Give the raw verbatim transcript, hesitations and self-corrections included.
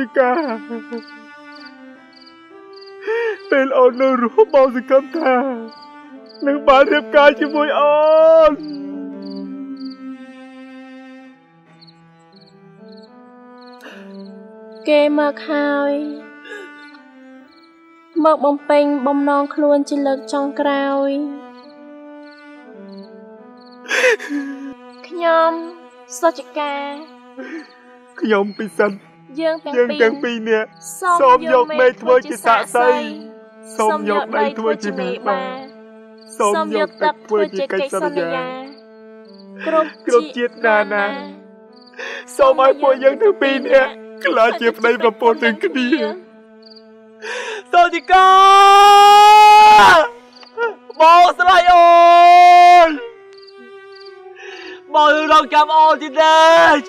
Monica. Tên ôn nó rút bao giờ cấm thà. Nâng bán đẹp ca cho môi ôn. Kê mạc hai. Mạc bông pênh bông non luôn chỉ lực trong crowd. Khnyom, sao chị ca? Khnyom bị sân. Dương tăng pin nè. Xôm nhột mê thua chỉ xạ xây. Xôm nhột mê thua chỉ mẹ bà. Xôm nhột tập thua chỉ cây sân nhà. Cốp chiếc nà nà. Xôm ai mùa dương tăng pin nè. Là chiếc đây và bố từng cái đi. Sao chị ca? Bố sẽ lại ôi. Bố lưu đồng chạm ôi chị đây.